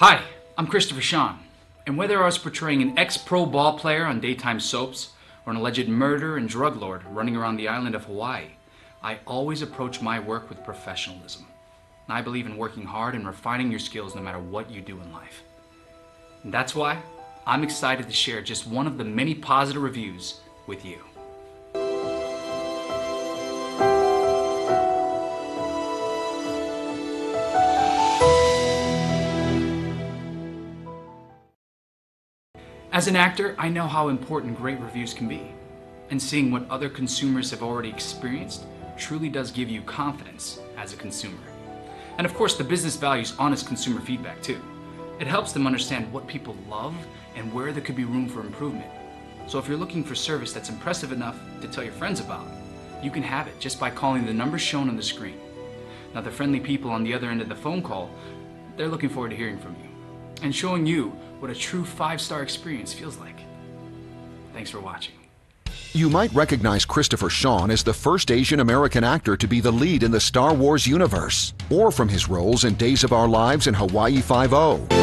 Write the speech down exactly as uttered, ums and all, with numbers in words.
Hi, I'm Christopher Sean, and whether I was portraying an ex-pro ball player on daytime soaps or an alleged murderer and drug lord running around the island of Hawaii, I always approach my work with professionalism. And I believe in working hard and refining your skills no matter what you do in life. And that's why I'm excited to share just one of the many positive reviews with you. As an actor, I know how important great reviews can be, and seeing what other consumers have already experienced truly does give you confidence as a consumer. And of course, the business values honest consumer feedback too. It helps them understand what people love and where there could be room for improvement. So if you're looking for service that's impressive enough to tell your friends about, you can have it just by calling the number shown on the screen. Now, the friendly people on the other end of the phone call, they're looking forward to hearing from you and showing you what a true five-star experience feels like. Thanks for watching. You might recognize Christopher Sean as the first Asian American actor to be the lead in the Star Wars universe, or from his roles in Days of Our Lives and Hawaii Five-O.